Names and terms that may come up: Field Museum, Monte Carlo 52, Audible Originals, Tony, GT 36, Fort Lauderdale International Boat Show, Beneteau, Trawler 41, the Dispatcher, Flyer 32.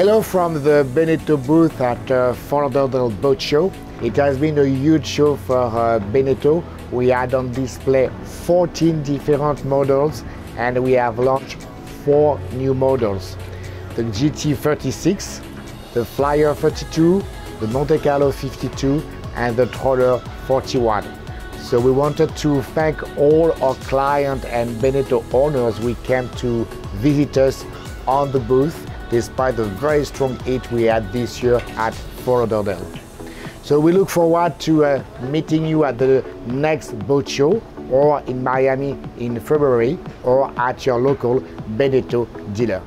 Hello from the Beneteau booth at Fort Lauderdale Boat Show. It has been a huge show for Beneteau. We had on display 14 different models and we have launched 4 new models. The GT 36, the Flyer 32, the Monte Carlo 52 and the Trawler 41. So we wanted to thank all our clients and Beneteau owners who came to visit us on the booth despite the very strong heat we had this year at Fort Lauderdale. So we look forward to meeting you at the next boat show or in Miami in February or at your local Beneteau dealer.